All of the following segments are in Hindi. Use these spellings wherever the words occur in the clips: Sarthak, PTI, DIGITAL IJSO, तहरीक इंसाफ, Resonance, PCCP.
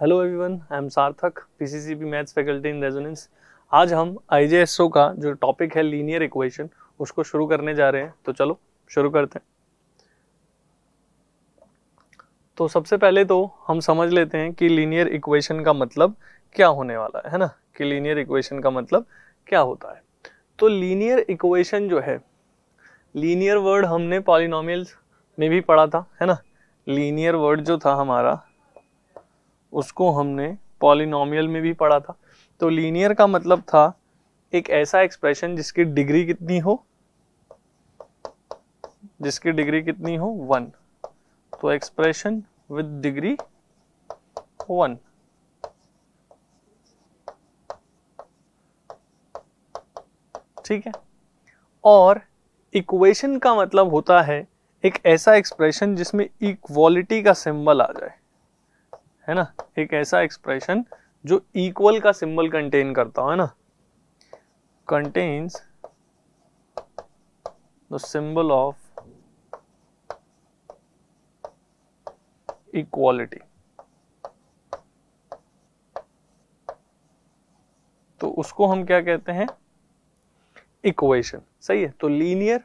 Hello everyone, I am Sarthak, PCCP maths faculty in resonance. आज हम आईजेएसओ का जो टॉपिक है लीनियर इक्वेशन, उसको शुरू करने जा रहे हैं। तो चलो शुरू करते हैं। तो सबसे पहले तो हम समझ लेते हैं कि लीनियर इक्वेशन का मतलब क्या होने वाला है ना, कि लीनियर इक्वेशन का मतलब क्या होता है। तो लीनियर इक्वेशन जो है, लीनियर वर्ड हमने पॉलिनोमियल्स में भी पढ़ा था, है ना। लीनियर वर्ड जो था हमारा, उसको हमने पॉलिनोमियल में भी पढ़ा था। तो लीनियर का मतलब था एक ऐसा एक्सप्रेशन जिसकी डिग्री कितनी हो, जिसकी डिग्री कितनी हो, वन। तो एक्सप्रेशन विद डिग्री वन। ठीक है। और इक्वेशन का मतलब होता है एक ऐसा एक्सप्रेशन जिसमें इक्वालिटी का सिंबल आ जाए, है ना। एक ऐसा एक्सप्रेशन जो इक्वल का सिंबल कंटेन करता हो, है ना, contains the symbol of equality. तो उसको हम क्या कहते हैं, इक्वेशन। सही है। तो लीनियर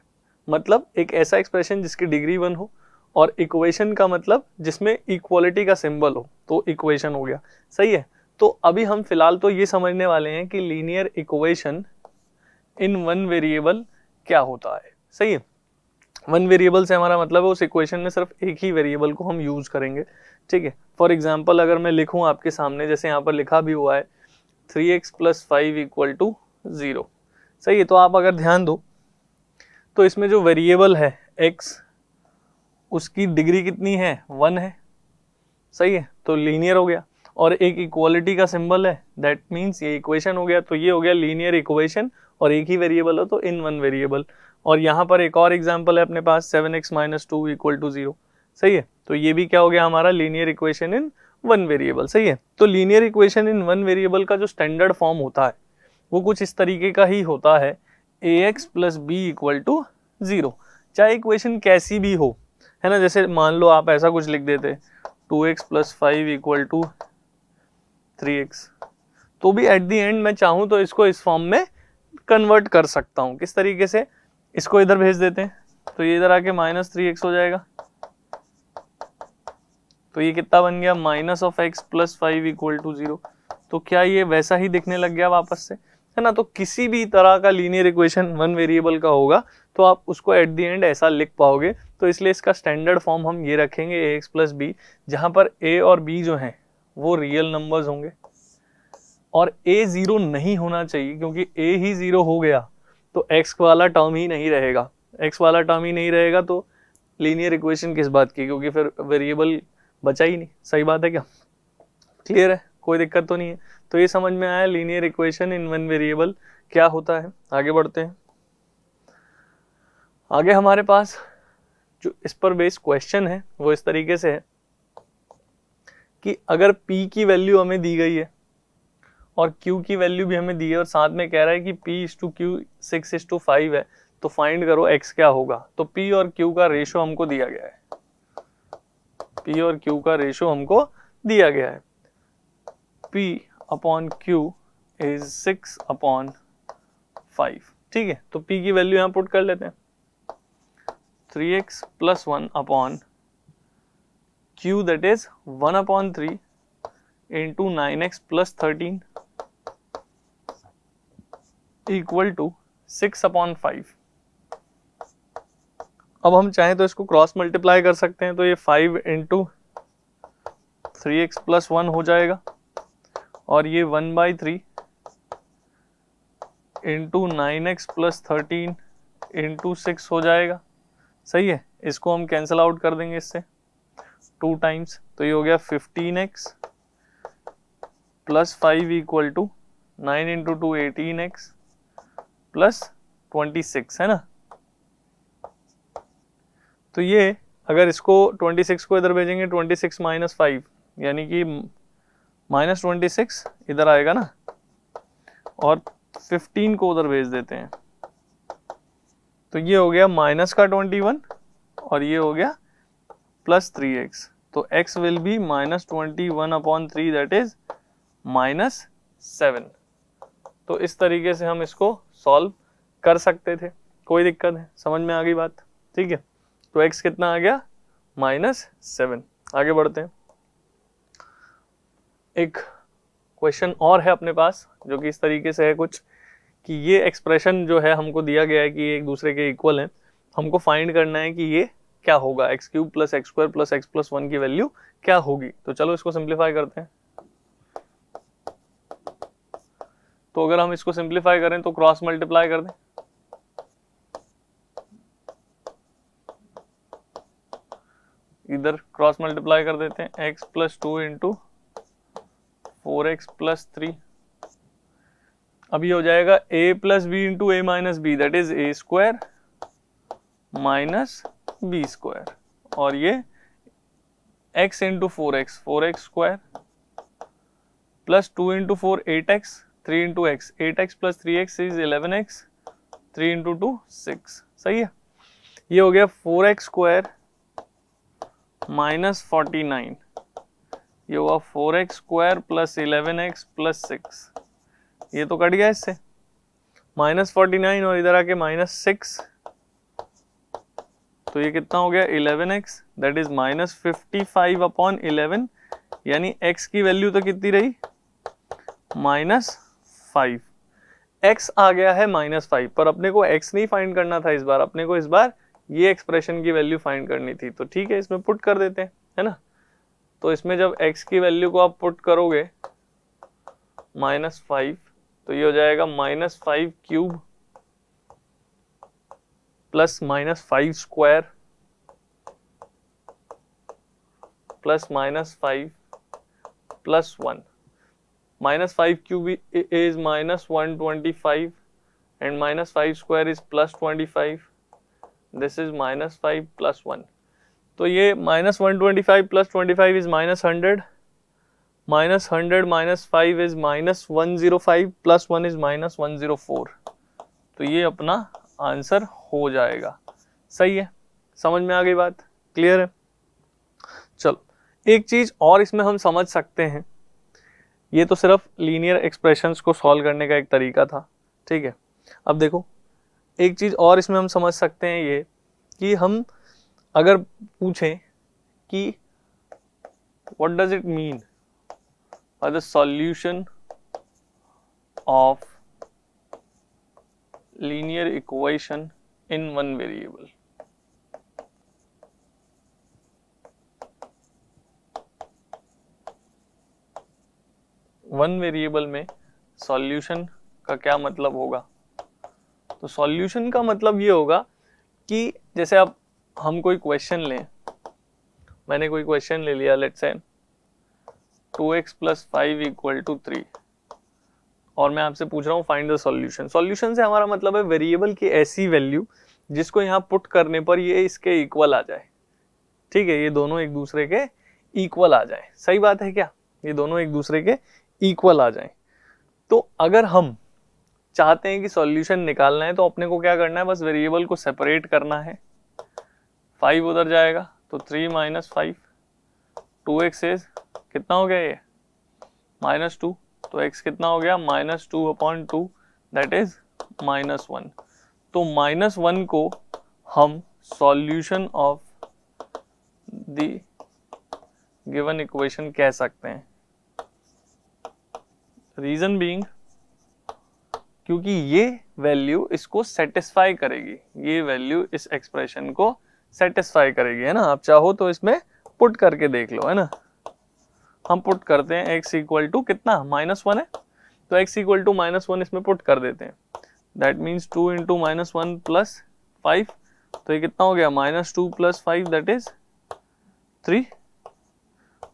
मतलब एक ऐसा एक्सप्रेशन जिसकी डिग्री वन हो, और इक्वेशन का मतलब जिसमें इक्वालिटी का सिंबल हो, तो इक्वेशन हो गया। सही है। तो अभी हम फिलहाल तो ये समझने वाले हैं कि linear equation in one variable क्या होता है। सही है। वन वेरिएबल से हमारा मतलब है उस इक्वेशन में सिर्फ एक ही वेरिएबल को हम यूज करेंगे। ठीक है। फॉर एग्जांपल अगर मैं लिखूं आपके सामने, जैसे यहाँ पर लिखा भी हुआ है 3x + 5 = 0। सही है। तो आप अगर ध्यान दो तो इसमें जो वेरिएबल है x, उसकी डिग्री कितनी है, वन है। सही है। तो लीनियर हो गया, और एक इक्वालिटी का सिंबल है, दैट मीन्स ये इक्वेशन हो गया। तो ये हो गया लीनियर इक्वेशन, और एक ही वेरिएबल हो तो इन वन वेरिएबल। और यहाँ पर एक और एग्जांपल है अपने पास 7x - 2 = 0। सही है। तो ये भी क्या हो गया हमारा, linear equation in one variable. सही है। तो linear equation in one variable का जो स्टैंडर्ड फॉर्म होता है वो कुछ इस तरीके का ही होता है, ax + b = 0। चाहे इक्वेशन कैसी भी हो, है ना। जैसे मान लो आप ऐसा कुछ लिख देते 2x + 5 = 3x, तो भी एट द एंड मैं चाहूँ तो इसको इस फॉर्म में कन्वर्ट कर सकता हूँ। किस तरीके से, इसको इधर भेज देते हैं तो ये इधर आके -3x हो जाएगा। तो ये कितना बन गया, -x + 5 = 0। तो क्या ये वैसा ही दिखने लग गया वापस से, है ना। तो किसी भी तरह का लीनियर इक्वेशन वन वेरिएबल का होगा तो आप उसको एट द एंड ऐसा लिख पाओगे। तो इसलिए इसका स्टैंडर्ड फॉर्म हम ये रखेंगे ax + b, जहाँ पर a और b जो हैं वो रियल नंबर्स होंगे, और a ज़ीरो नहीं होना चाहिए, क्योंकि a ही ज़ीरो हो गया तो x वाला टर्म ही नहीं रहेगा। x वाला टर्म ही नहीं रहेगा तो लीनियर इक्वेशन किस बात की, क्योंकि फिर वेरिएबल बचा ही नहीं। सही बात है क्या, क्लियर है, कोई दिक्कत तो नहीं है। तो ये समझ में आया linear equation in one variable क्या होता है। आगे बढ़ते हैं। आगे हमारे पास जो इस पर बेस्ड क्वेश्चन है वो इस तरीके से है कि अगर p की वैल्यू हमें दी गई है और q की वैल्यू भी हमें दी है, और साथ में कह रहा है कि p/q 6:5 है, तो फाइंड करो x क्या होगा। तो p और q का रेशो हमको दिया गया है, p और q का रेशो हमको दिया गया है। p/q is 6/5। ठीक है। तो p की वैल्यू यहाँ पुट कर लेते हैं 3x + 1/q, that is 1/3 into 9x + 13 equal to 6/5। अब हम चाहें तो इसको क्रॉस मल्टीप्लाई कर सकते हैं, तो ये 5 into 3x + 1 हो जाएगा, और ये 1/3 into 9x + 13 into 6 हो जाएगा। सही है। इसको हम कैंसिल आउट कर देंगे इससे 2 टाइम्स। तो ये हो गया 15x + 5 = 9 into 2 18x + 26, है ना। तो ये अगर इसको 26 को इधर भेजेंगे, 26 - 5 यानी कि -26 इधर आएगा ना, और 15 को उधर भेज देते हैं तो ये हो गया माइनस का 21, और ये हो गया +3x। तो x will be minus 21/3 that is minus 7। तो इस तरीके से हम इसको सॉल्व कर सकते थे, कोई दिक्कत है, समझ में आ गई बात, ठीक है। तो x कितना आ गया -7। आगे बढ़ते हैं, एक क्वेश्चन और है अपने पास जो कि इस तरीके से है कुछ कि ये एक्सप्रेशन जो है हमको दिया गया है कि एक दूसरे के इक्वल है, हमको फाइंड करना है कि ये क्या होगा, x³ + x² + x + 1 की वैल्यू क्या होगी। तो चलो इसको सिंप्लीफाई करते हैं। तो अगर हम इसको सिंप्लीफाई करें तो क्रॉस मल्टीप्लाई कर दें, इधर क्रॉस मल्टीप्लाई कर देते हैं, x + 2 × 4x + 3। अब ये हो जाएगा a + b × a - b that is a² - b² और ये x × 4x + 2 × 4 8x 3 × x 8x + 3x is 11x 3 × 2 6। सही है, ये हो गया 4x² - 49, ये हुआ 4x² + 11x + 6, ये तो कट गया इससे -49 और इधर आके -6, तो ये कितना हो गया 11x that is -55/11, यानी x की वैल्यू तो कितनी रही -5। x आ गया है -5, पर अपने को x नहीं फाइंड करना था इस बार, अपने को इस बार ये एक्सप्रेशन की वैल्यू फाइंड करनी थी। तो ठीक है, इसमें पुट कर देते हैं, है ना। तो इसमें जब x की वैल्यू को आप पुट करोगे -5, तो ये हो जाएगा -5³ + -5² + -5 + 1। -5³ is -125 and -5² is +25. This is -5 + 1. तो ये -125 + 25 is -100, -100 - 5 is -105 + 1 is -104। तो ये अपना आंसर हो जाएगा। सही है, समझ में आ गई बात, क्लियर है। चलो एक चीज और इसमें हम समझ सकते हैं, ये तो सिर्फ लीनियर एक्सप्रेशंस को सॉल्व करने का एक तरीका था, ठीक है। अब देखो एक चीज और इसमें हम समझ सकते हैं ये कि हम अगर पूछें कि what does it mean by the solution of linear equation in one variable, one variable में सॉल्यूशन का क्या मतलब होगा। तो सॉल्यूशन का मतलब ये होगा कि जैसे आप हम कोई क्वेश्चन लें, मैंने कोई क्वेश्चन ले लिया, लेट्स से 2x + 5 = 3, और मैं आपसे पूछ रहा हूँ फाइंड द सॉल्यूशन। सॉल्यूशन से हमारा मतलब है वेरिएबल की ऐसी वैल्यू जिसको यहाँ पुट करने पर ये इसके इक्वल आ जाए, ठीक है, ये दोनों एक दूसरे के इक्वल आ जाए। सही बात है क्या, ये दोनों एक दूसरे के इक्वल आ जाए। तो अगर हम चाहते हैं कि सॉल्यूशन निकालना है तो अपने को क्या करना है, बस वेरिएबल को सेपरेट करना है। 5 उधर जाएगा तो 3 - 5, 2x is कितना हो गया ये -2, तो x कितना हो गया -2/2 that is -1। तो -1 को हम solution of the given equation कह सकते हैं। रीजन बीइंग क्योंकि ये वैल्यू इसको सेटिस्फाई करेगी, ये वैल्यू इस एक्सप्रेशन को सेटिस्फाई करेगी, है ना। आप चाहो तो इसमें पुट करके देख लो, है ना। हम पुट करते हैं x = कितना -1 है, तो x = -1 इसमें पुट कर देते हैं। दैट मीन्स 2 × -1 + 5, तो ये कितना हो गया -2 + 5 दैट इज 3।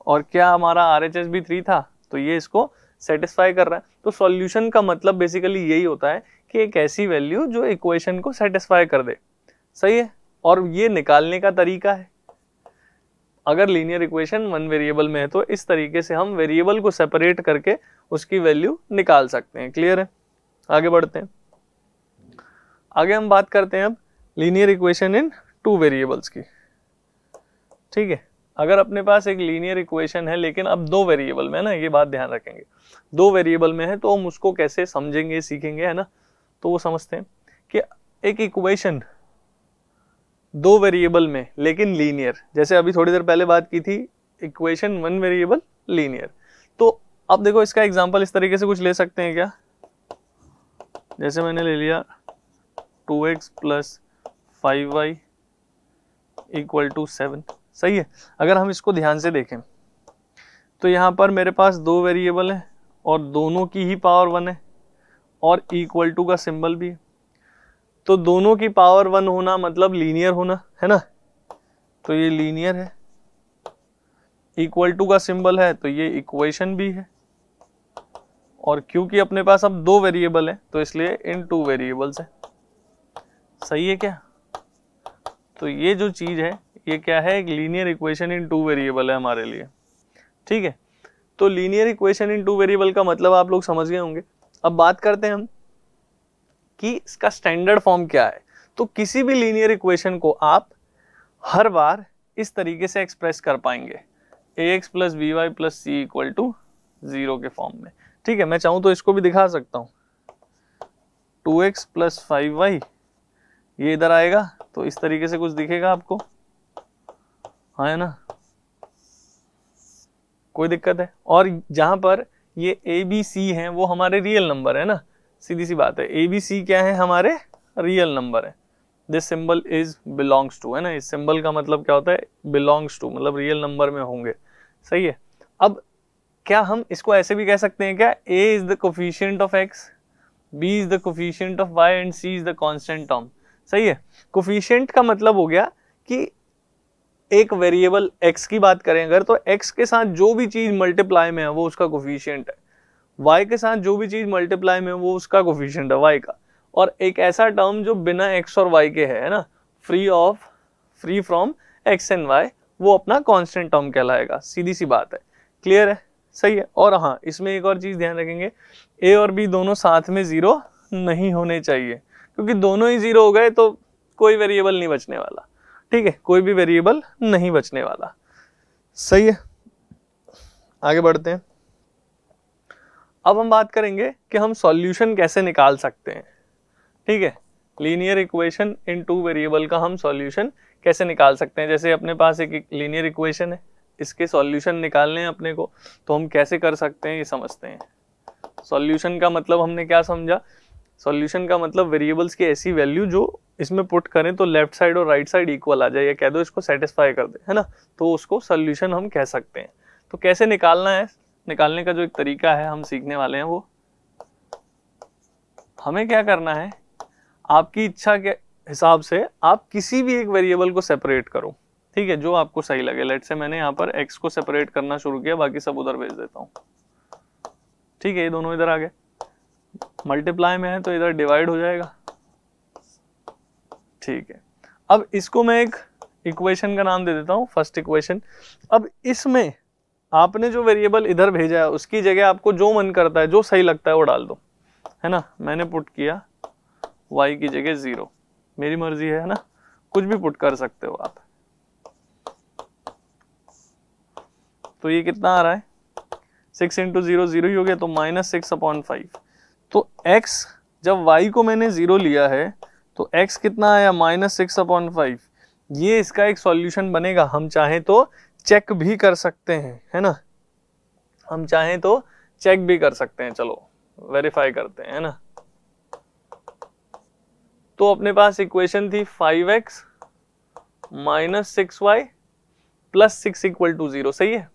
और क्या हमारा RHS भी 3 था, तो ये इसको सेटिस्फाई कर रहा है। तो सॉल्यूशन का मतलब बेसिकली यही होता है कि एक ऐसी वैल्यू जो इक्वेशन को सेटिस्फाई कर दे। सही है, और ये निकालने का तरीका है। अगर लीनियर इक्वेशन वन वेरिएबल में है तो इस तरीके से हम वेरिएबल को सेपरेट करके उसकी वैल्यू निकाल सकते हैं। क्लियर है, आगे बढ़ते हैं। आगे हम बात करते हैं अब लीनियर इक्वेशन इन 2 वेरिएबल्स की, ठीक है। अगर अपने पास एक लीनियर इक्वेशन है लेकिन अब दो वेरिएबल में है ना, ये बात ध्यान रखेंगे, दो वेरिएबल में है तो हम उसको कैसे समझेंगे सीखेंगे, है ना। तो वो समझते हैं कि एक इक्वेशन दो वेरिएबल में लेकिन लीनियर, जैसे अभी थोड़ी देर पहले बात की थी इक्वेशन वन वेरिएबल लीनियर। तो अब देखो इसका एग्जाम्पल इस तरीके से कुछ ले सकते हैं क्या, जैसे मैंने ले लिया 2x + 5y = 7, सही है। अगर हम इसको ध्यान से देखें तो यहाँ पर मेरे पास दो वेरिएबल हैं और दोनों की ही पावर 1 है और इक्वल टू का सिंबल भी है, तो दोनों की पावर 1 होना मतलब लीनियर होना, है ना। तो ये लीनियर है, इक्वल टू का सिंबल है तो ये इक्वेशन भी है, और क्योंकि अपने पास अब दो वेरिएबल है तो इसलिए इन टू वेरिएबल्स है, सही है क्या। तो ये जो चीज़ है ये क्या है, एक linear equation in two variable है हमारे लिए, ठीक है। तो linear equation in two variable का मतलब आप लोग समझ गए होंगे। अब बात करते हैं हम कि इसका स्टैंडर्ड फॉर्म क्या है। तो किसी भी लीनियर इक्वेशन को आप हर बार इस तरीके से एक्सप्रेस कर पाएंगे ax + by + c = 0 के फॉर्म में, ठीक है। मैं चाहूँ तो इसको भी दिखा सकता हूँ, 2x + 5y ये इधर आएगा तो इस तरीके से कुछ दिखेगा आपको, हाँ, है ना, कोई दिक्कत है। और जहां पर ये ए बी सी है वो हमारे रियल नंबर है ना, सीधी सी बात है, ए बी सी क्या है, हमारे रियल नंबर है। This symbol is belongs to, है ना, इस सिंबल का मतलब क्या होता है, बिलोंग्स टू, मतलब रियल नंबर में होंगे, सही है। अब क्या हम इसको ऐसे भी कह सकते हैं क्या, a is the coefficient of x, b is the coefficient of y and c is the constant term, सही है। कोफिशिएंट का मतलब हो गया कि एक वेरिएबल x की बात करें अगर तो x के साथ जो भी चीज़ मल्टीप्लाई में है वो उसका कोफिशिएंट है, y के साथ जो भी चीज़ मल्टीप्लाई में है वो उसका कोफिशिएंट है y का, और एक ऐसा टर्म जो बिना x और y के है ना, free from x and y, वो अपना कांस्टेंट टर्म कहलाएगा, सीधी सी बात है, क्लियर है, सही है। और हाँ, इसमें एक और चीज़ ध्यान रखेंगे, a और b दोनों साथ में ज़ीरो नहीं होने चाहिए, क्योंकि दोनों ही ज़ीरो हो गए तो कोई वेरिएबल नहीं बचने वाला, ठीक है, कोई भी वेरिएबल नहीं बचने वाला, सही है। आगे बढ़ते हैं, अब हम बात करेंगे कि हम सॉल्यूशन कैसे निकाल सकते हैं, ठीक है, linear equation in two variable का हम सॉल्यूशन कैसे निकाल सकते हैं। जैसे अपने पास एक लीनियर इक्वेशन है, इसके सॉल्यूशन निकालने हैं अपने को, तो हम कैसे कर सकते हैं ये समझते हैं। सॉल्यूशन का मतलब हमने क्या समझा, सॉल्यूशन का मतलब वेरिएबल्स की ऐसी वैल्यू जो इसमें पुट करें तो लेफ्ट साइड और राइट साइड इक्वल आ जाए, या कह दो इसको सेटिस्फाई कर दे, है ना, तो उसको सॉल्यूशन हम कह सकते हैं। तो कैसे निकालना है, निकालने का जो एक तरीका है हम सीखने वाले हैं, वो हमें क्या करना है, आपकी इच्छा के हिसाब से आप किसी भी एक वेरिएबल को सेपरेट करो, ठीक है, जो आपको सही लगे। लेट से मैंने यहाँ पर एक्स को सेपरेट करना शुरू किया, बाकी सब उधर भेज देता हूँ, ठीक है, ये दोनों इधर आ गए, मल्टीप्लाई में है तो इधर डिवाइड हो जाएगा, ठीक है। अब इसको मैं एक इक्वेशन का नाम दे देता हूँ, फर्स्ट इक्वेशन। अब इसमें आपने जो वेरिएबल इधर भेजा है उसकी जगह आपको जो मन करता है, जो सही लगता है वो डाल दो, है ना। मैंने पुट किया y की जगह 0, मेरी मर्जी है ना, कुछ भी पुट कर सकते हो आप। तो ये कितना आ रहा है, 6 × 0 0 ही हो गया, तो -6/5। तो x, जब y को मैंने 0 लिया है तो x कितना आया, -6/5। ये इसका एक सॉल्यूशन बनेगा। हम चाहें तो चेक भी कर सकते हैं, है ना, हम चाहें तो चेक भी कर सकते हैं, चलो वेरीफाई करते हैं, है ना। तो अपने पास इक्वेशन थी 5x - 6y + 6 = 0, सही है।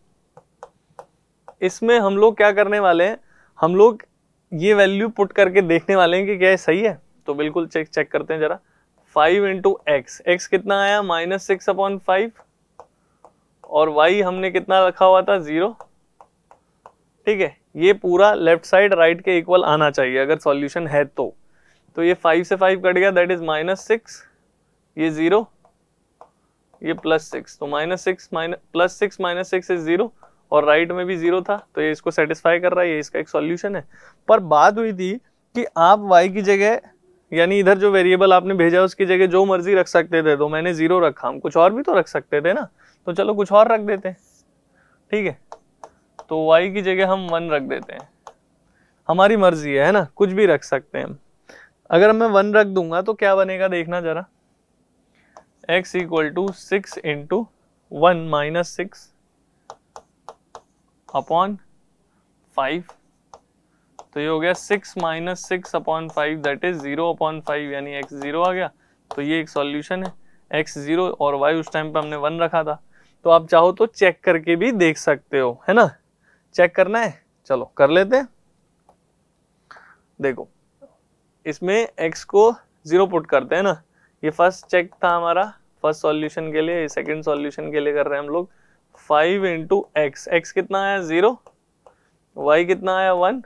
इसमें हम लोग क्या करने वाले हैं, हम लोग ये वैल्यू पुट करके देखने वाले हैं कि क्या है, सही है। तो बिल्कुल चेक करते हैं जरा, 5 × x, x कितना आया, -6/5, और y हमने कितना रखा हुआ था, 0, ठीक है। ये पूरा लेफ्ट साइड राइट के इक्वल आना चाहिए अगर सॉल्यूशन है तो। तो ये 5 से 5 कट गया, दैट इज -6, ये 0, ये +6, तो -6 + 6 - 6 इज 0, और राइट में भी 0 था तो ये इसको सेटिस्फाई कर रहा है, ये इसका एक सॉल्यूशन है। पर बात हुई थी कि आप y की जगह यानी इधर जो वेरिएबल आपने भेजा उसकी जगह जो मर्जी रख सकते थे, तो मैंने जीरो रखा, हम कुछ और भी तो रख सकते थे ना, तो चलो कुछ और रख देते हैं। ठीक है, तो y की जगह हम 1 रख देते हैं, हमारी मर्जी है ना, कुछ भी रख सकते हैं हम। अगर मैं 1 रख दूंगा तो क्या बनेगा देखना जरा, x इक्वल टू 6 × 1 माइनस 6/5, तो ये हो गया 6 - 6/5 दैट इज 0/5, यानी x 0 आ गया। तो ये एक सॉल्यूशन है, x 0 और y उस टाइम पे हमने 1 रखा था। तो आप चाहो तो चेक करके भी देख सकते हो, है ना, चेक करना है, चलो कर लेते हैं। देखो इसमें x को 0 पुट करते हैं ना, ये फर्स्ट चेक था हमारा, फर्स्ट सॉल्यूशन के लिए, सेकंड सॉल्यूशन के लिए कर रहे हैं हम लोग। 5 × x, x कितना आया 0, y कितना आया 1,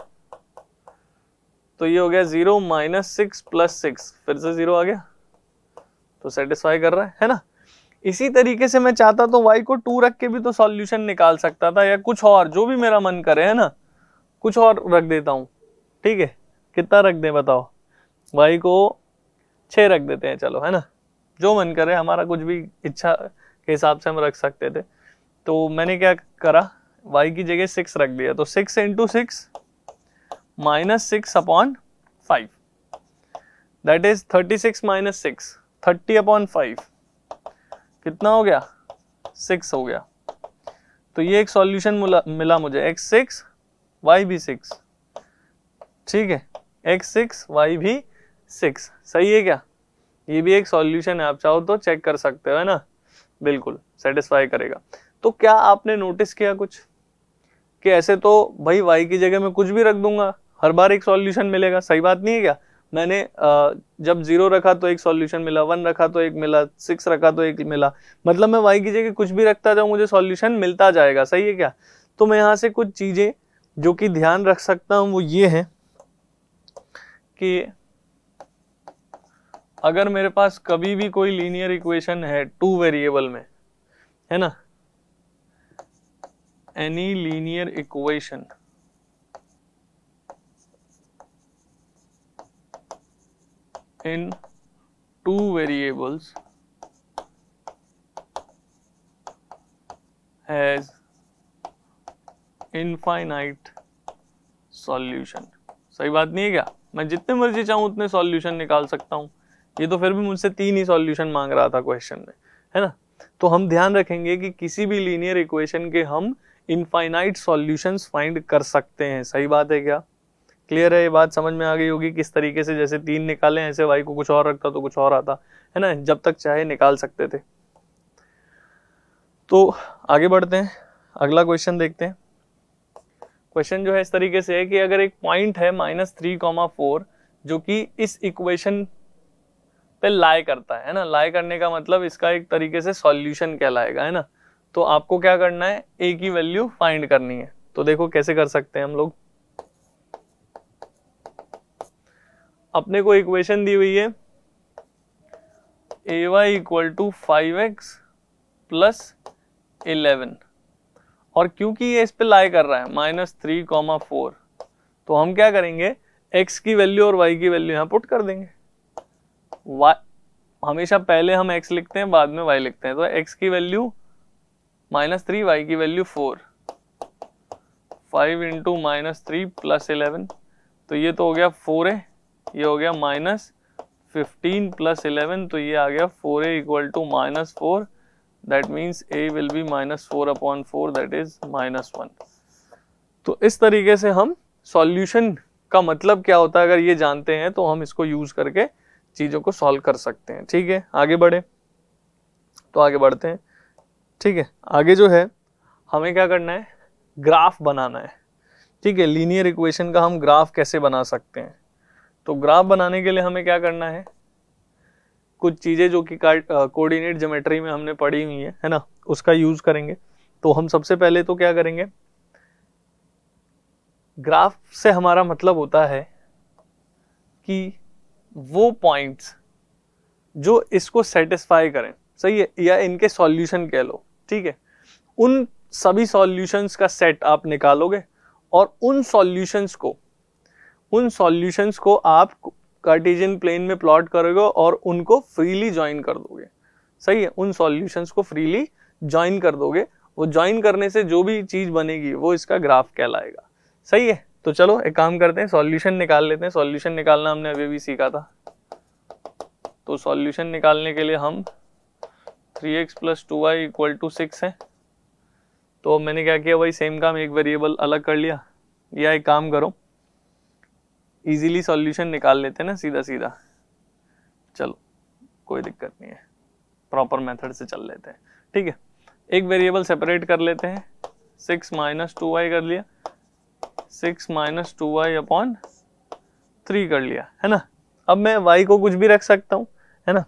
तो ये हो गया 0 - 6 + 6, फिर से 0 आ गया, तो सेटिस्फाई कर रहा है ना। इसी तरीके से मैं चाहता तो y को 2 रख के भी तो सॉल्यूशन निकाल सकता था, या कुछ और जो भी मेरा मन करे, है ना, कुछ और रख देता हूँ। ठीक है, कितना रख दें बताओ, y को 6 रख देते हैं, चलो, है ना, जो मन करे हमारा, कुछ भी इच्छा के हिसाब से हम रख सकते थे। तो मैंने क्या करा, y की जगह 6 रख दिया, तो 6 × 6 माइनस 6/5 दैट इज 36 - 6, 30/5 कितना हो गया, 6 हो गया। तो ये एक सॉल्यूशन मिला मुझे, x 6 y भी 6। ठीक है, x 6 y भी 6, सही है क्या, ये भी एक सॉल्यूशन है, आप चाहो तो चेक कर सकते हो, है ना, बिल्कुल सेटिस्फाई करेगा। तो क्या आपने नोटिस किया कुछ कि ऐसे तो भाई y की जगह मैं कुछ भी रख दूंगा, हर बार एक सॉल्यूशन मिलेगा, सही बात नहीं है क्या। मैंने जब 0 रखा तो एक सॉल्यूशन मिला, 1 रखा तो एक मिला, 6 रखा तो एक मिला, मतलब मैं y की जगह कुछ भी रखता जाऊँ मुझे सॉल्यूशन मिलता जाएगा, सही है क्या। तो मैं यहाँ से कुछ चीज़ें जो कि ध्यान रख सकता हूँ वो ये है कि अगर मेरे पास कभी भी कोई लीनियर इक्वेशन है 2 वेरिएबल में, है ना, any linear equation in 2 variables has infinite solution, सही बात नहीं है क्या। मैं जितने मर्जी चाहूँ उतने सॉल्यूशन निकाल सकता हूँ, ये तो फिर भी मुझसे 3 ही सॉल्यूशन मांग रहा था क्वेश्चन में, है ना। तो हम ध्यान रखेंगे कि किसी भी लीनियर इक्वेशन के हम इनफाइनाइट सॉल्यूशंस फाइंड कर सकते हैं, सही बात है क्या, क्लियर है, ये बात समझ में आ गई होगी। किस तरीके से जैसे 3 निकाले ऐसे y को कुछ और रखता तो कुछ और आता, है ना, जब तक चाहे निकाल सकते थे। तो आगे बढ़ते हैं, अगला क्वेश्चन देखते हैं। क्वेश्चन जो है इस तरीके से है कि अगर एक पॉइंट है -3,4 जो कि इस इक्वेशन पे लाई करता है ना, लाई करने का मतलब इसका एक तरीके से सॉल्यूशन कहलाएगा, है ना। तो आपको क्या करना है, a की वैल्यू फाइंड करनी है। तो देखो कैसे कर सकते हैं हम लोग, अपने को इक्वेशन दी हुई है ay = 5x + 11, और क्योंकि ये इस पे लाई कर रहा है -3,4, तो हम क्या करेंगे, x की वैल्यू और y की वैल्यू यहाँ पुट कर देंगे। y हमेशा पहले हम x लिखते हैं, बाद में y लिखते हैं। तो x की वैल्यू -3, y की वैल्यू 4, 5 × -3 + 11, तो ये तो हो गया 4a, ये हो गया -15 + 11, तो ये आ गया 4a = -4 that means a will be -4/4 that is -1। तो इस तरीके से हम सॉल्यूशन का मतलब क्या होता है अगर ये जानते हैं तो हम इसको यूज करके चीज़ों को सॉल्व कर सकते हैं। ठीक है, आगे बढ़े, तो आगे बढ़ते हैं। ठीक है, आगे जो है हमें क्या करना है, ग्राफ बनाना है। ठीक है, लीनियर इक्वेशन का हम ग्राफ कैसे बना सकते हैं, तो ग्राफ बनाने के लिए हमें क्या करना है, कुछ चीज़ें जो कि कोऑर्डिनेट ज्योमेट्री में हमने पढ़ी हुई है ना, उसका यूज करेंगे। तो हम सबसे पहले तो क्या करेंगे, ग्राफ से हमारा मतलब होता है कि वो पॉइंट्स जो इसको सेटिस्फाई करें, सही है, या इनके सॉल्यूशन कह लो। ठीक है, उन सभी सॉल्यूशंस का सेट आप निकालोगे और उन सॉल्यूशंस को आप कार्टेशियन प्लेन में प्लॉट करोगे और उनको फ्रीली ज्वाइन कर दोगे, सही है, उन सॉल्यूशंस को फ्रीली ज्वाइन कर दोगे। वो ज्वाइन करने से जो भी चीज़ बनेगी वो इसका ग्राफ कहलाएगा, सही है। तो चलो एक काम करते हैं, सॉल्यूशन निकाल लेते हैं। सॉल्यूशन निकालना हमने अभी भी सीखा था, तो सॉल्यूशन निकालने के लिए हम 3x + 2y = 6 है, तो मैंने क्या किया भाई, सेम काम एक वेरिएबल अलग कर लिया। या एक काम करो, इजीली सॉल्यूशन निकाल लेते हैं ना सीधा सीधा, चलो कोई दिक्कत नहीं है, प्रॉपर मेथड से चल लेते हैं, ठीक है। एक वेरिएबल सेपरेट कर लेते हैं, 6 - 2y कर लिया, 6 - 2y/3 कर लिया, है ना। अब मैं y को कुछ भी रख सकता हूँ, है ना,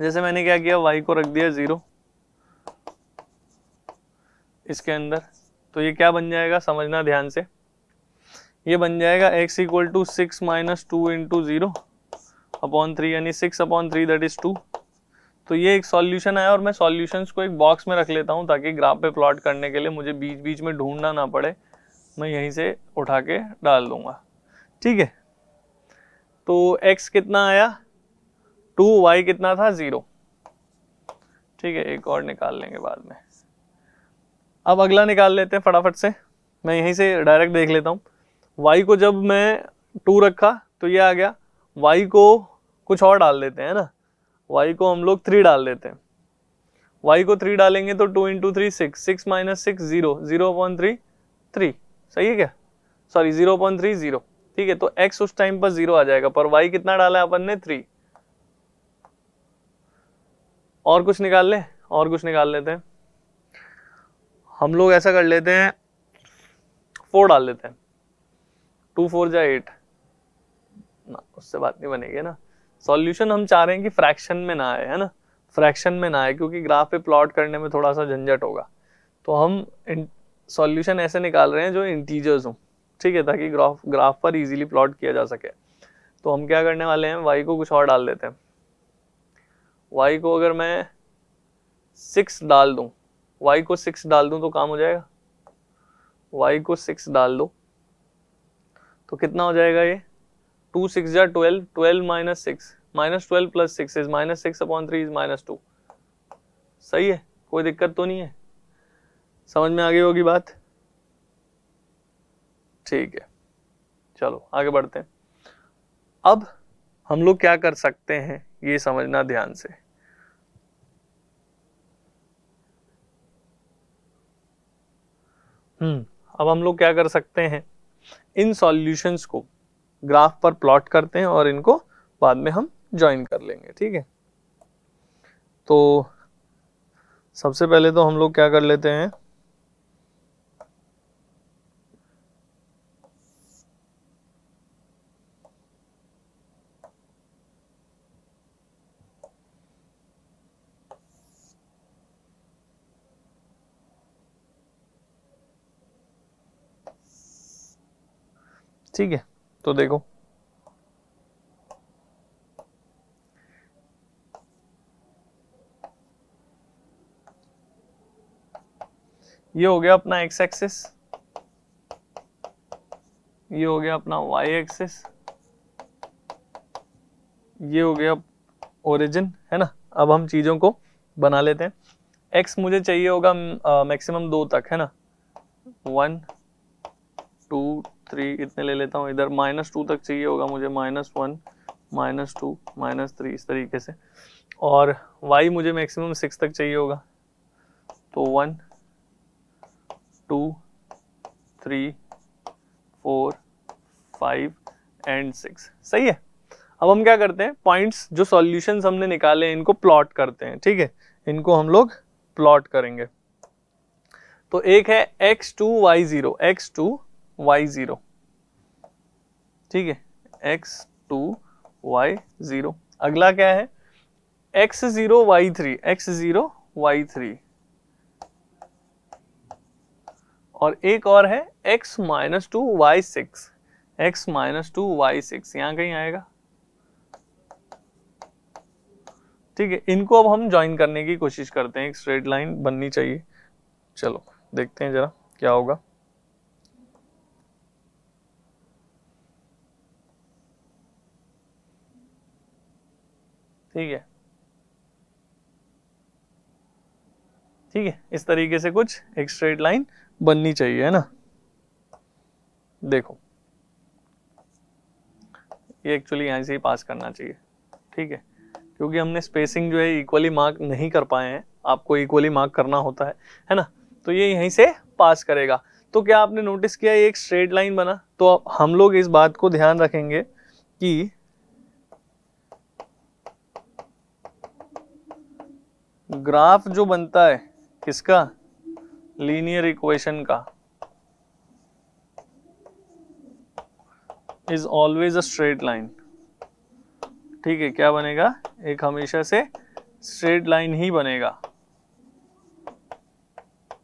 जैसे मैंने क्या किया, y को रख दिया 0 इसके अंदर, तो ये क्या बन जाएगा, समझना ध्यान से, ये बन जाएगा x = 6 - 2 × 0/3 यानी 6/3 दैट इज 2। तो ये एक सॉल्यूशन है और मैं सॉल्यूशंस को एक बॉक्स में रख लेता हूँ ताकि ग्राफ पे प्लॉट करने के लिए मुझे बीच बीच में ढूंढना ना पड़े, मैं यहीं से उठा के डाल दूंगा, ठीक है। तो x कितना आया 2, y कितना था 0, ठीक है, एक और निकाल लेंगे बाद में। अब अगला निकाल लेते हैं फटाफट से, मैं यहीं से डायरेक्ट देख लेता हूँ। y को जब मैं 2 रखा तो ये आ गया, y को कुछ और डाल देते हैं ना, y को हम लोग 3 डाल देते हैं, y को 3 डालेंगे तो 2 × 3 6, 6 - 6 0, 0/3 3, सही है क्या, सॉरी 0/3 0, ठीक है। तो x उस टाइम पर 0 आ जाएगा, पर y कितना डाला है अपन ने 3। और कुछ निकाल ले, और कुछ निकाल लेते हैं हम लोग, ऐसा कर लेते हैं 4 डाल लेते हैं, 2 × 4 = 8 ना, उससे बात नहीं बनेगी ना। सॉल्यूशन हम चाह रहे हैं कि फ्रैक्शन में ना आए, है ना, फ्रैक्शन में ना आए क्योंकि ग्राफ पे प्लॉट करने में थोड़ा सा झंझट होगा, तो हम सॉल्यूशन ऐसे निकाल रहे हैं जो इंटीजर्स हों, ठीक है, ताकि ग्राफ पर इजीली प्लॉट किया जा सके। तो हम क्या करने वाले हैं, y को कुछ और डाल देते हैं, y को अगर मैं 6 डाल दूं, y को 6 डाल दूं तो काम हो जाएगा, y को 6 डाल दो तो कितना हो जाएगा ये, 2 × 6 = 12, 12 - 6, -12 + 6 इज -6/3 इज -2, सही है, कोई दिक्कत तो नहीं है, समझ में आ गई होगी बात, ठीक है। चलो आगे बढ़ते हैं, अब हम लोग क्या कर सकते हैं ये समझना ध्यान से। अब हम लोग क्या कर सकते हैं, इन सॉल्यूशंस को ग्राफ पर प्लॉट करते हैं और इनको बाद में हम ज्वाइन कर लेंगे, ठीक है। तो सबसे पहले तो हम लोग क्या कर लेते हैं, ठीक है, तो देखो ये हो गया अपना x एक्सिस, ये हो गया अपना y एक्सिस, ये हो गया ओरिजिन, है ना। अब हम चीजों को बना लेते हैं, x मुझे चाहिए होगा मैक्सिमम 2 तक, है ना, 1, 2, 3 इतने ले लेता हूँ, इधर -2 तक चाहिए होगा मुझे, -1, -2, -3 इस तरीके से। और y मुझे मैक्सिमम 6 तक चाहिए होगा, तो 1, 2, 3, 4, 5 एंड 6, सही है। अब हम क्या करते हैं, पॉइंट्स जो सॉल्यूशंस हमने निकाले इनको प्लॉट करते हैं, ठीक है, इनको हम लोग प्लॉट करेंगे। तो एक है x2 y0, x2 y0, ठीक है, x2 y0। अगला क्या है, x0 y3, x0 y3, और एक और है x - 2 y6, x - 2 y6, यहाँ कहीं आएगा, ठीक है। इनको अब हम ज्वाइन करने की कोशिश करते हैं, एक स्ट्रेट लाइन बननी चाहिए, चलो देखते हैं जरा क्या होगा। ठीक है इस तरीके से कुछ एक स्ट्रेट लाइन बननी चाहिए, है ना। देखो ये एक्चुअली यहाँ से ही पास करना चाहिए, ठीक है, क्योंकि हमने स्पेसिंग जो है इक्वली मार्क नहीं कर पाए हैं, आपको इक्वली मार्क करना होता है ना। तो ये यहीं से पास करेगा। तो क्या आपने नोटिस किया ये एक स्ट्रेट लाइन बना। तो हम लोग इस बात को ध्यान रखेंगे कि ग्राफ जो बनता है किसका, लीनियर इक्वेशन का, is always a straight line. ठीक है, क्या बनेगा, एक हमेशा से स्ट्रेट लाइन ही बनेगा,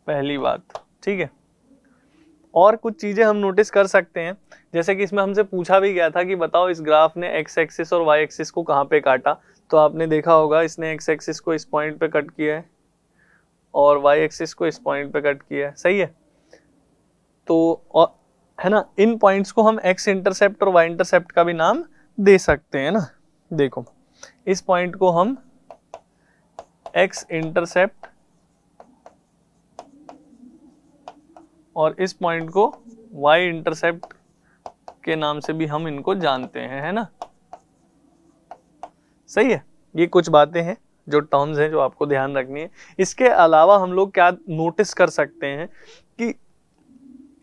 पहली बात। ठीक है, और कुछ चीजें हम नोटिस कर सकते हैं, जैसे कि इसमें हमसे पूछा भी गया था कि बताओ इस ग्राफ ने एक्स एक्सिस और वाई एक्सिस को कहाँ पे काटा। तो आपने देखा होगा इसने एक्स एक्सिस को इस पॉइंट पे कट किया है और वाई एक्सिस को इस पॉइंट पे कट किया है, सही है। तो और है ना, इन पॉइंट्स को हम एक्स इंटरसेप्ट और वाई इंटरसेप्ट का भी नाम दे सकते हैं ना। देखो इस पॉइंट को हम एक्स इंटरसेप्ट और इस पॉइंट को वाई इंटरसेप्ट के नाम से भी हम इनको जानते हैं, है ना, सही है। ये कुछ बातें हैं जो टर्म्स हैं जो आपको ध्यान रखनी है। इसके अलावा हम लोग क्या नोटिस कर सकते हैं कि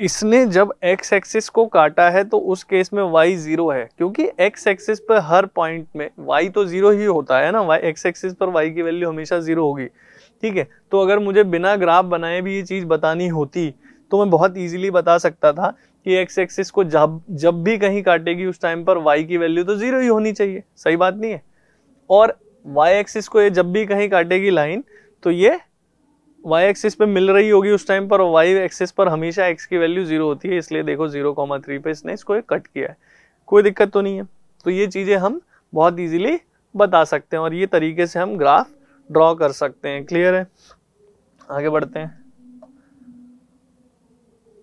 इसने जब एक्स एक्सिस को काटा है तो उस केस में वाई जीरो है, क्योंकि एक्स एक्सिस पर हर पॉइंट में वाई तो जीरो ही होता है ना, वाई एक्स एक्सिस पर वाई की वैल्यू हमेशा जीरो होगी। ठीक है, तो अगर मुझे बिना ग्राफ बनाए भी ये चीज़ बतानी होती तो मैं बहुत इजीली बता सकता था कि एक्स एक्सिस को जब भी कहीं काटेगी उस टाइम पर वाई की वैल्यू तो जीरो ही होनी चाहिए, सही बात नहीं है। और वाई एक्सिस को ये जब भी कहीं काटेगी लाइन तो ये वाई एक्सिस पे मिल रही होगी उस टाइम पर, और वाई एक्सिस पर हमेशा एक्स की वैल्यू जीरो होती है, इसलिए देखो 0,3 पे इसने इसको कट किया है, कोई दिक्कत तो नहीं है। तो ये चीज़ें हम बहुत ईजिली बता सकते हैं और ये तरीके से हम ग्राफ ड्रॉ कर सकते हैं। क्लियर है, आगे बढ़ते हैं।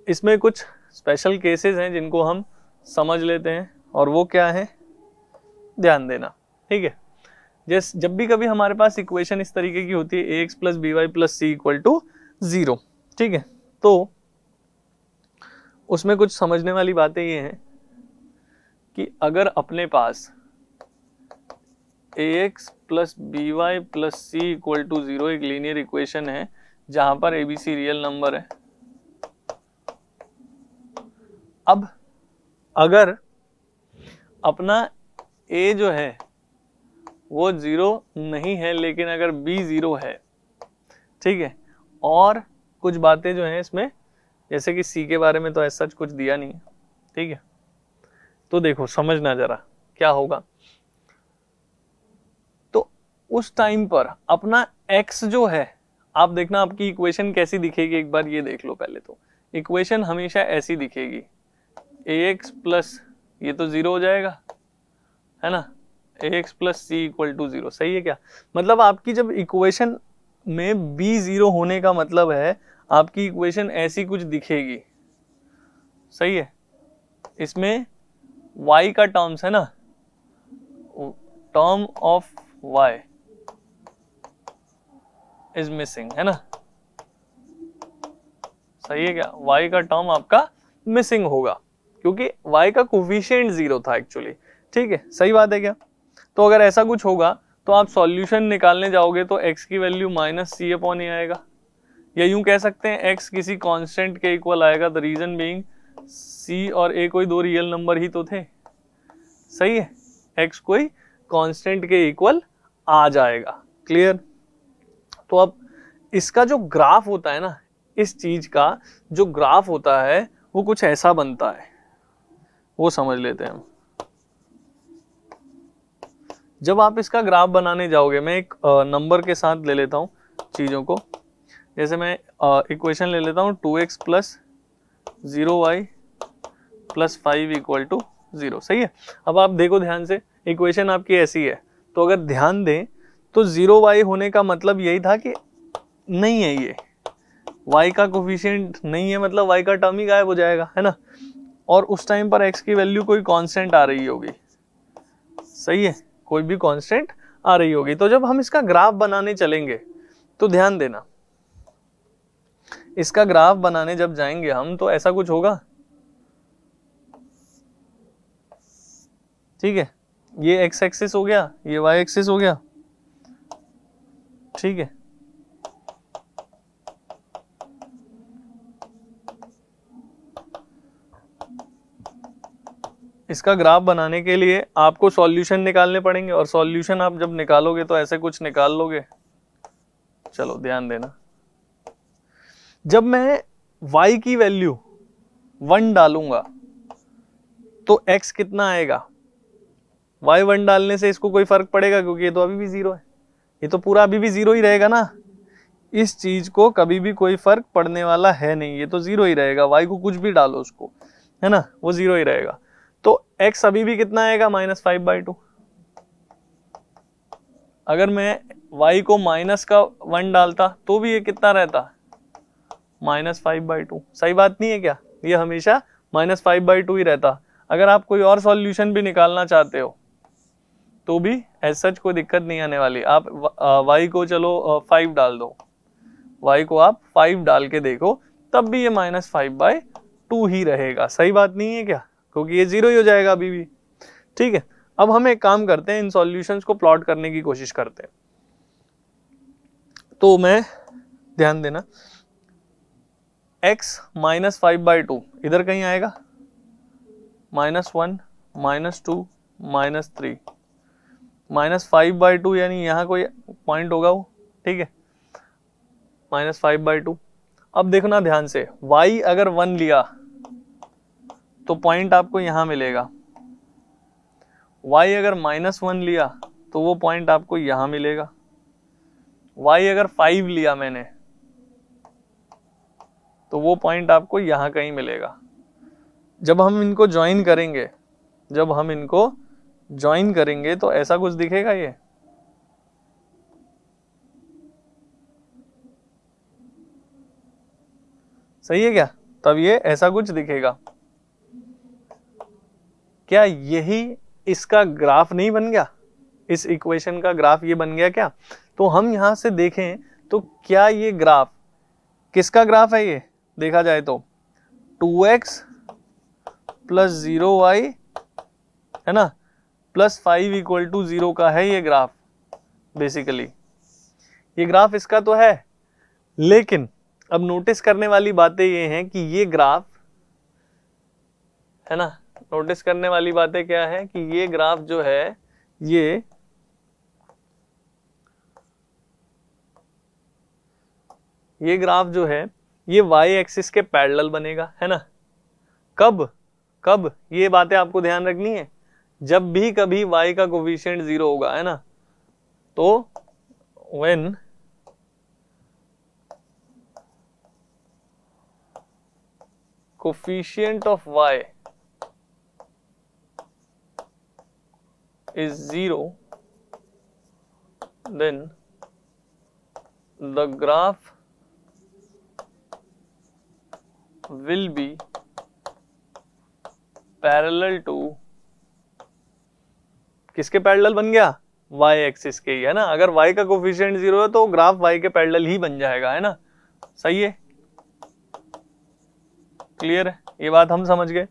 इसमें कुछ स्पेशल केसेस हैं जिनको हम समझ लेते हैं और वो क्या है, ध्यान देना। ठीक है, जैसे जब भी कभी हमारे पास इक्वेशन इस तरीके की होती है ax + by + c = 0, ठीक है, तो उसमें कुछ समझने वाली बातें ये हैं कि अगर अपने पास ax + by + c = 0 एक लीनियर इक्वेशन है जहां पर abc रियल नंबर है। अब अगर अपना a जो है वो जीरो नहीं है, लेकिन अगर b जीरो है, ठीक है, और कुछ बातें जो हैं इसमें, जैसे कि c के बारे में तो ऐसा कुछ दिया नहीं है, ठीक है। तो देखो समझना जरा क्या होगा, तो उस टाइम पर अपना x जो है, आप देखना आपकी इक्वेशन कैसी दिखेगी, एक बार ये देख लो पहले। तो इक्वेशन हमेशा ऐसी दिखेगी, ax + ये तो जीरो हो जाएगा, है ना, ax + c = 0, सही है क्या। मतलब आपकी जब इक्वेशन में b जीरो होने का मतलब है आपकी इक्वेशन ऐसी कुछ दिखेगी, सही है। इसमें y का टर्म्स है ना, term of y is missing, है ना, सही है क्या, y का टर्म आपका मिसिंग होगा क्योंकि y का कोफिशिएंट जीरो था एक्चुअली, ठीक है, सही बात है क्या। तो अगर ऐसा कुछ होगा तो आप सॉल्यूशन निकालने जाओगे तो x की वैल्यू -c/a आएगा, या यूं कह सकते हैं x किसी कांस्टेंट के इक्वल आएगा, द रीजन बीइंग c और a कोई दो रियल नंबर ही तो थे, सही है, x कोई कांस्टेंट के इक्वल आ जाएगा। क्लियर, तो अब इसका जो ग्राफ होता है ना, इस चीज का जो ग्राफ होता है वो कुछ ऐसा बनता है, वो समझ लेते हैं हम। जब आप इसका ग्राफ बनाने जाओगे, मैं एक नंबर के साथ ले लेता हूँ चीज़ों को, जैसे मैं इक्वेशन ले लेता हूँ 2x + 0y + 5 = 0, सही है। अब आप देखो ध्यान से, इक्वेशन आपकी ऐसी है, तो अगर ध्यान दें तो 0y होने का मतलब यही था कि नहीं है, ये y का कोफिशिएंट नहीं है, मतलब y का टर्म ही गायब हो जाएगा, है ना, और उस टाइम पर x की वैल्यू कोई कॉन्स्टेंट आ रही होगी, सही है, कोई भी कांस्टेंट आ रही होगी। तो जब हम इसका ग्राफ बनाने चलेंगे तो ध्यान देना, इसका ग्राफ बनाने जब जाएंगे हम तो ऐसा कुछ होगा, ठीक है। ये एक्स एक्सिस हो गया, ये वाई एक्सिस हो गया, ठीक है। इसका ग्राफ बनाने के लिए आपको सॉल्यूशन निकालने पड़ेंगे, और सॉल्यूशन आप जब निकालोगे तो ऐसे कुछ निकाल लोगे। चलो ध्यान देना, जब मैं y की वैल्यू 1 डालूंगा तो x कितना आएगा? y 1 डालने से इसको कोई फर्क पड़ेगा क्योंकि ये तो अभी भी जीरो है, ये तो पूरा अभी भी जीरो ही रहेगा ना। इस चीज को कभी भी कोई फर्क पड़ने वाला है नहीं, ये तो जीरो ही रहेगा। y को कुछ भी डालो उसको, है ना, वो जीरो ही रहेगा। तो x अभी भी कितना आएगा? -5/2। अगर मैं y को माइनस का 1 डालता तो भी ये कितना रहता? -5/2। सही बात नहीं है क्या? ये हमेशा -5/2 ही रहता। अगर आप कोई और सॉल्यूशन भी निकालना चाहते हो तो भी एज सच कोई दिक्कत नहीं आने वाली। आप y को चलो 5 डाल दो, y को आप 5 डाल के देखो तब भी ये -5/2 ही रहेगा। सही बात नहीं है क्या? क्योंकि ये जीरो ही हो जाएगा अभी भी, ठीक है। अब हम एक काम करते हैं, इन सॉल्यूशंस को प्लॉट करने की कोशिश करते हैं। तो मैं ध्यान देना, x -5/2 इधर कहीं आएगा, -1 -2 -3 -5/2 यानी यहाँ कोई पॉइंट होगा वो, ठीक है, -5/2। अब देखना ध्यान से, y अगर 1 लिया तो पॉइंट आपको यहां मिलेगा, y अगर -1 लिया तो वो पॉइंट आपको यहां मिलेगा, y अगर 5 लिया मैंने तो वो पॉइंट आपको यहां कहीं मिलेगा। जब हम इनको ज्वाइन करेंगे, तो ऐसा कुछ दिखेगा ये, सही है क्या? तब ये ऐसा कुछ दिखेगा। क्या यही इसका ग्राफ नहीं बन गया? इस इक्वेशन का ग्राफ ये बन गया क्या? तो हम यहां से देखें तो क्या ये ग्राफ किसका ग्राफ है? ये देखा जाए तो 2x + 0y, है ना, +5 = 0 का है ये ग्राफ। बेसिकली ये ग्राफ इसका तो है, लेकिन अब नोटिस करने वाली बातें ये हैं कि ये ग्राफ, है ना, नोटिस करने वाली बातें क्या है कि ये ग्राफ जो है ये y एक्सिस के पैरेलल बनेगा, है ना। कब ये बातें आपको ध्यान रखनी है, जब भी कभी y का कोफिशिएंट 0 होगा, है ना। तो when coefficient of y is 0, then the graph will be parallel to, किसके पैरेलल बन गया? y एक्सिस के ही, है ना। अगर y का कोफिशिएंट 0 है तो ग्राफ y के पैरेलल ही बन जाएगा, है ना। सही है, क्लियर है, ये बात हम समझ गए।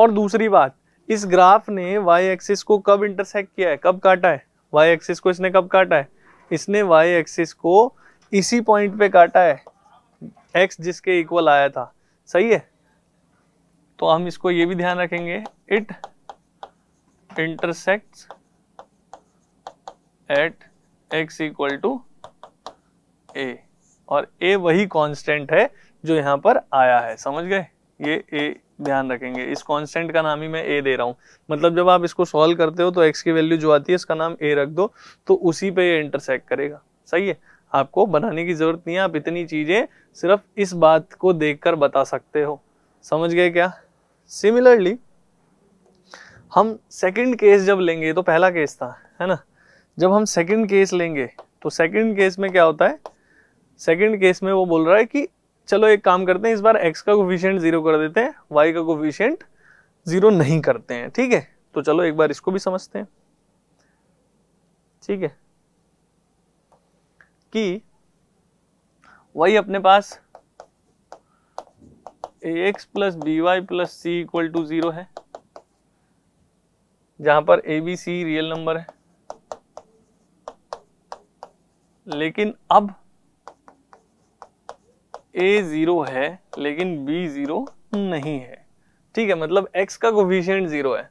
और दूसरी बात, इस ग्राफ ने y एक्सिस को कब इंटरसेक्ट किया है, कब काटा है? y एक्सिस को इसने कब काटा है? इसने y एक्सिस को इसी पॉइंट पे काटा है, x जिसके इक्वल आया था, सही है। तो हम इसको ये भी ध्यान रखेंगे, it intersects at x = a, और a वही कांस्टेंट है जो यहाँ पर आया है, समझ गए। ये a ध्यान रखेंगे, इस कांस्टेंट का नाम ही मैं a दे रहा हूं। मतलब जब आप इसको सॉल्व करते हो तो x की वैल्यू जो आती है इसका नाम a रख दो, तो उसी पे ये इंटरसेक्ट करेगा, सही है। आपको बनाने की जरूरत नहीं है, आप इतनी चीजें सिर्फ इस बात को देखकर बता सकते हो, समझ गए क्या। सिमिलरली हम सेकंड केस जब लेंगे, तो पहला केस था, है ना, जब हम सेकंड केस लेंगे तो सेकंड केस में क्या होता है? सेकंड केस में वो बोल रहा है कि चलो एक काम करते हैं, इस बार x का कोफिशिएंट 0 कर देते हैं, y का कोफिशिएंट 0 नहीं करते हैं, ठीक है। तो चलो एक बार इसको भी समझते हैं, ठीक है, कि वही अपने पास ax plus by plus c equal to 0 है, जहां पर a b c real number है। लेकिन अब a 0 है लेकिन b 0 नहीं है, ठीक है, मतलब x का कोफिशिएंट 0 है,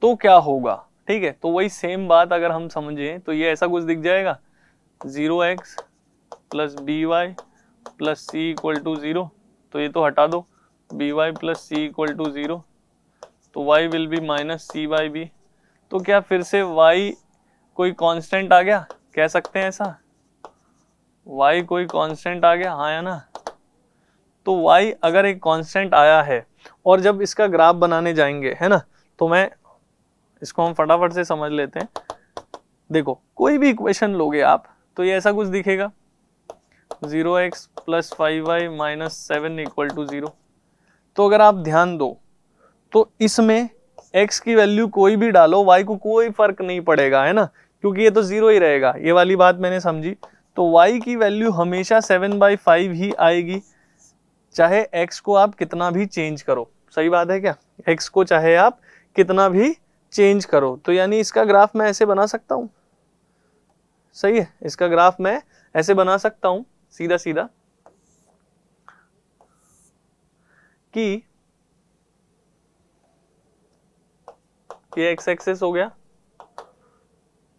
तो क्या होगा? ठीक है, तो वही सेम बात अगर हम समझें तो ये ऐसा कुछ दिख जाएगा, 0x plus by plus c equal to 0, तो ये तो हटा दो, by plus c equal to 0, तो y will be minus c by b. तो क्या फिर से y कोई कांस्टेंट आ गया, कह सकते हैं ऐसा, y कोई कांस्टेंट आ गया, हाँ या ना? तो y अगर एक कांस्टेंट आया है, और जब इसका ग्राफ बनाने जाएंगे है ना, तो मैं इसको हम फटाफट से समझ लेते हैं। देखो कोई भी इक्वेशन लोगे आप तो ये ऐसा कुछ दिखेगा, 0x plus 5y minus 7 equal to 0। तो अगर आप ध्यान दो तो इसमें x की वैल्यू कोई भी डालो y को कोई फर्क नहीं पड़ेगा, है ना, क्योंकि ये तो 0 ही रहेगा, ये वाली बात मैंने समझी। तो y की वैल्यू हमेशा 7/5 ही आएगी, चाहे x को आप कितना भी चेंज करो, सही बात है क्या, x को चाहे आप कितना भी चेंज करो। तो यानी इसका ग्राफ मैं ऐसे बना सकता हूँ, सही है, इसका ग्राफ मैं ऐसे बना सकता हूँ सीधा सीधा, कि ये x एक्सेस हो गया,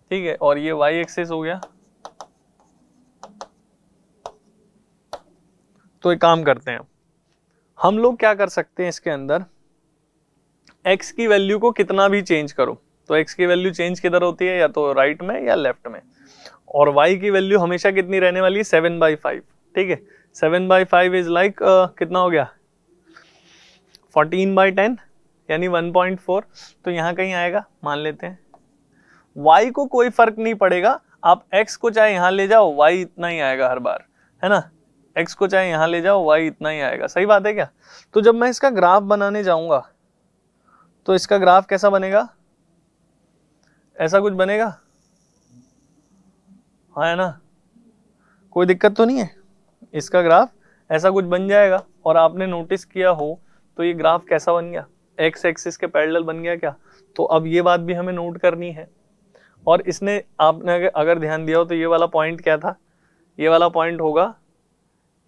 ठीक है, और ये y एक्सेस हो गया। तो एक काम करते हैं हम लोग, क्या कर सकते हैं इसके अंदर, x की वैल्यू को कितना भी चेंज करो, तो x की वैल्यू चेंज किधर होती है, या तो राइट में या लेफ्ट में, और y की वैल्यू हमेशा कितनी रहने वाली है, 7/5, ठीक है, 7/5 इज लाइक कितना हो गया, 14/10 यानी 1.4। तो यहाँ कहीं आएगा, मान लेते हैं, y को कोई फर्क नहीं पड़ेगा, आप x को चाहे यहाँ ले जाओ y इतना ही आएगा हर बार, है ना, x को चाहे यहाँ ले जाओ y इतना ही आएगा, सही बात है क्या। तो जब मैं इसका ग्राफ बनाने जाऊँगा तो इसका ग्राफ कैसा बनेगा, ऐसा कुछ बनेगा, हाँ है ना, कोई दिक्कत तो नहीं है, इसका ग्राफ ऐसा कुछ बन जाएगा। और आपने नोटिस किया हो तो ये ग्राफ कैसा बन गया, एक्स एक्सिस के पैरेलल बन गया क्या, तो अब ये बात भी हमें नोट करनी है। और इसने आपने अगर ध्यान दिया हो तो ये वाला पॉइंट क्या था, ये वाला पॉइंट होगा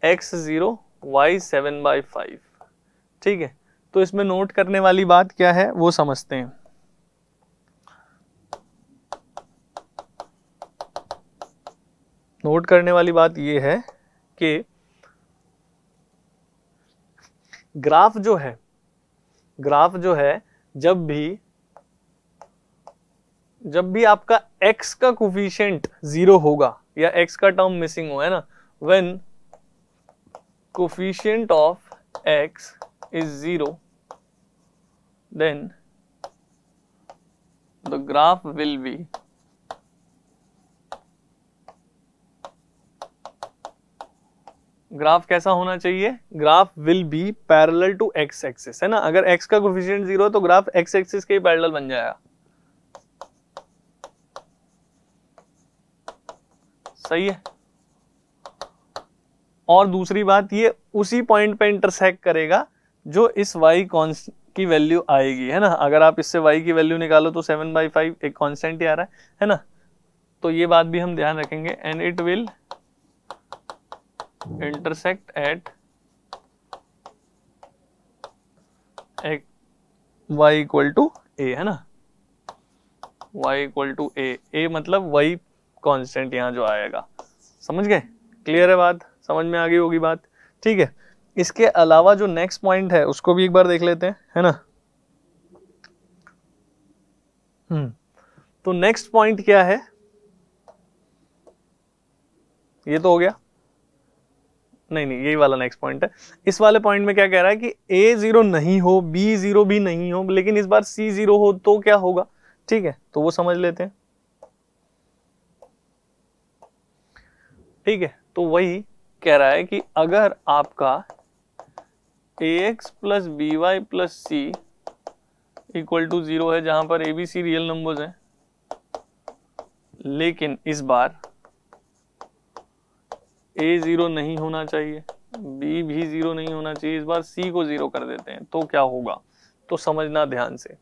x 0 y 7/5, ठीक है। तो इसमें नोट करने वाली बात क्या है वो समझते हैं। नोट करने वाली बात ये है कि ग्राफ जो है जब भी आपका x का कोफिशिएंट 0 होगा या x का टर्म मिसिंग हो, है ना, when coefficient of x is 0 then the graph will be कैसा होना चाहिए, graph will be parallel to x axis, है ना, अगर एक्स का कोफिशिएंट 0 है तो ग्राफ एक्स एक्सिस के पैरेलल बन जाएगा, सही है। और दूसरी बात, ये उसी पॉइंट पे इंटरसेक्ट करेगा जो इस वाई कॉन्स्ट की वैल्यू आएगी, है ना, अगर आप इससे वाई की वैल्यू निकालो तो 7/5 एक कॉन्स्टेंट ही आ रहा है ना, तो ये बात भी हम ध्यान रखेंगे। And it will intersect at y equal to a, है ना, y equal to a, a मतलब वही कांस्टेंट यहाँ जो आएगा, समझ गए, क्लियर है बात, समझ में आ गई होगी बात, ठीक है। इसके अलावा जो नेक्स्ट पॉइंट है उसको भी एक बार देख लेते हैं, है ना। तो नेक्स्ट पॉइंट क्या है, ये तो हो गया, नहीं यही वाला नेक्स्ट पॉइंट है। इस वाले पॉइंट में क्या कह रहा है कि a 0 नहीं हो, b 0 भी नहीं हो, लेकिन इस बार c 0 हो तो क्या होगा, ठीक है, तो वो समझ लेते हैं, ठीक है। तो वही कह रहा है कि अगर आपका ax plus by plus c equal to 0 है, जहां पर abc रियल नंबर्स हैं, लेकिन इस बार A 0 नहीं होना चाहिए, B भी 0 नहीं होना चाहिए, इस बार C को 0 कर देते हैं तो क्या होगा, तो समझना ध्यान से।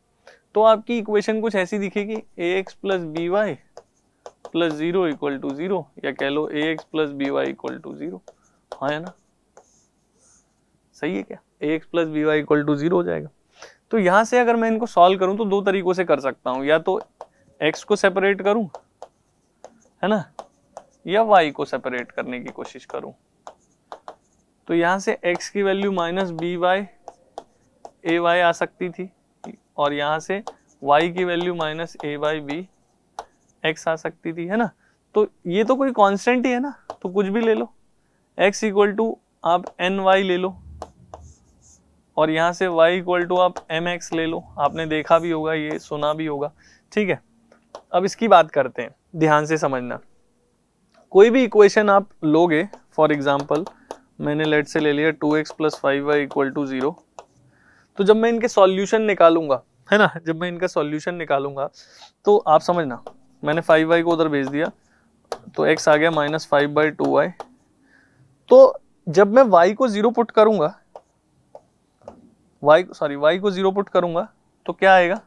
तो आपकी इक्वेशन कुछ ऐसी दिखेगी ax plus b y plus 0 equal to 0, या कह लो ax plus b y equal to 0। हाँ है ना, सही है क्या, ax plus b y equal to 0 हो जाएगा। तो यहाँ से अगर मैं इनको सॉल्व करूँ तो दो तरीकों से कर सकता हूँ, या तो x को सेपरेट करूँ है ना, या y को सेपरेट करने की कोशिश करूँ। तो यहाँ से x की value minus b y a y आ सकती थी, और यहाँ से y की value minus a y b x आ सकती थी, है ना। तो ये तो कोई कांस्टेंट ही है ना, तो कुछ भी ले लो, x इक्वल टू आप एन वाई ले लो, और यहाँ से y इक्वल टू आप एम एक्स ले लो, आपने देखा भी होगा, ये सुना भी होगा, ठीक है। अब इसकी बात करते हैं, ध्यान से समझना। कोई भी इक्वेशन आप लोगे, फॉर एग्जाम्पल मैंने लेट से ले लिया 2x plus 5y equal to 0, तो जब मैं इनके सॉल्यूशन निकालूंगा, है ना, जब मैं इनका सॉल्यूशन निकालूंगा तो आप समझना, मैंने 5y को उधर भेज दिया तो x आ गया माइनस 5/2y। तो जब मैं y को 0 पुट करूंगा, y को 0 पुट करूंगा तो क्या आएगा,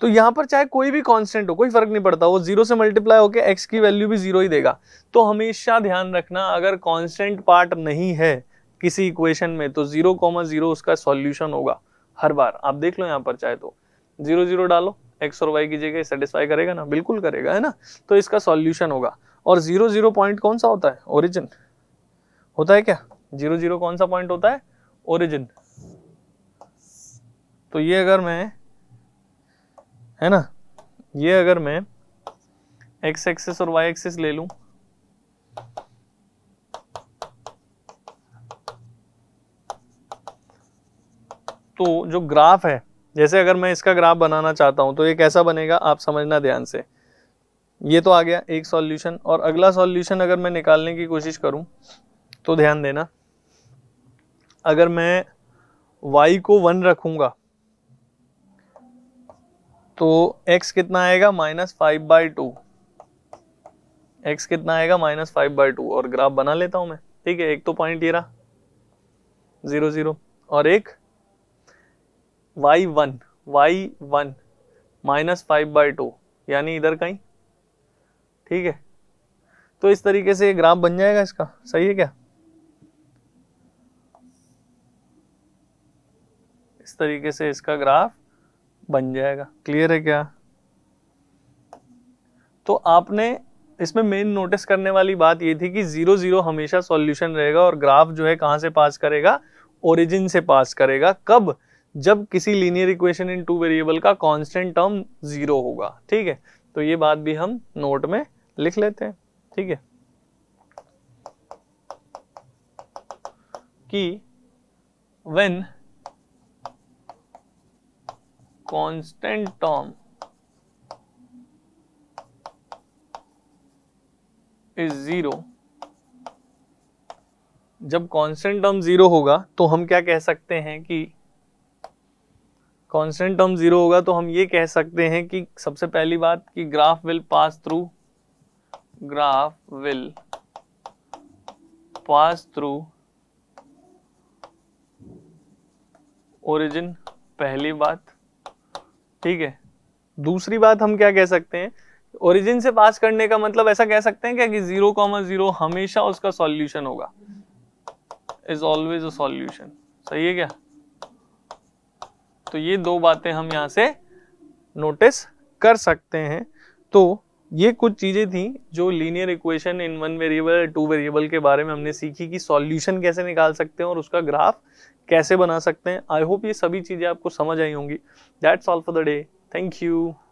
तो यहाँ पर चाहे कोई भी कांस्टेंट हो कोई फर्क नहीं पड़ता, वो 0 से मल्टीप्लाई होके x की वैल्यू भी 0 ही देगा। तो हमेशा ध्यान रखना, अगर कांस्टेंट पार्ट नहीं है किसी इक्वेशन में तो 0,0 उसका सॉल्यूशन होगा हर बार। आप देख लो यहाँ पर, चाहे तो 0,0 डालो, x और y की जगह सेटिस्फाई करेगा ना, बिल्कुल करेगा, है ना, तो इसका सॉल्यूशन होगा। और 0,0 पॉइंट कौन सा होता है, ओरिजिन होता है क्या, 0,0 कौन सा पॉइंट होता है, ओरिजिन। तो ये अगर मैं, है ना, ये अगर मैं x एक्सिस और y एक्सिस ले लूं, तो जो ग्राफ है, जैसे अगर मैं इसका ग्राफ बनाना चाहता हूं तो ये कैसा बनेगा, आप समझना ध्यान से। ये तो आ गया एक सॉल्यूशन, और अगला सॉल्यूशन अगर मैं निकालने की कोशिश करूं तो ध्यान देना, अगर मैं y को 1 रखूंगा तो x कितना आएगा, माइनस 5/2, x कितना आएगा, माइनस 5/2। और ग्राफ बना लेता हूं मैं, ठीक है। एक तो पॉइंट ये रहा 0,0 और एक y1 माइनस 5/2, यानी इधर कहीं, ठीक है। तो इस तरीके से ये ग्राफ बन जाएगा इसका, सही है क्या, इस तरीके से इसका ग्राफ बन जाएगा, क्लियर है क्या। तो आपने इसमें मेन नोटिस करने वाली बात ये थी कि 0,0 हमेशा सॉल्यूशन रहेगा, और ग्राफ जो है कहाँ से पास करेगा, ओरिजिन से पास करेगा। कब, जब किसी linear equation in two variable का कांस्टेंट टर्म 0 होगा, ठीक है। तो ये बात भी हम नोट में लिख लेते हैं, ठीक है, कि व्हेन constant term is 0, जब constant term 0 होगा तो हम क्या कह सकते हैं कि constant term 0 होगा तो हम ये कह सकते हैं कि सबसे पहली बात कि graph will pass through origin, पहली बात, ठीक है। दूसरी बात हम क्या कह सकते हैं, ओरिजिन से पास करने का मतलब ऐसा कह सकते हैं क्या कि 0,0 हमेशा उसका सॉल्यूशन होगा, इज ऑलवेज अ सॉल्यूशन, सही है क्या। तो ये दो बातें हम यहाँ से नोटिस कर सकते हैं। तो ये कुछ चीजें थी जो linear equation in one variable two variable के बारे में हमने सीखी कि सॉल्यूशन कैसे निकाल सकते हैं और उसका ग्राफ कैसे बना सकते हैं। आई होप ये सभी चीज़ें आपको समझ आई होंगी। That's all for the day, thank you.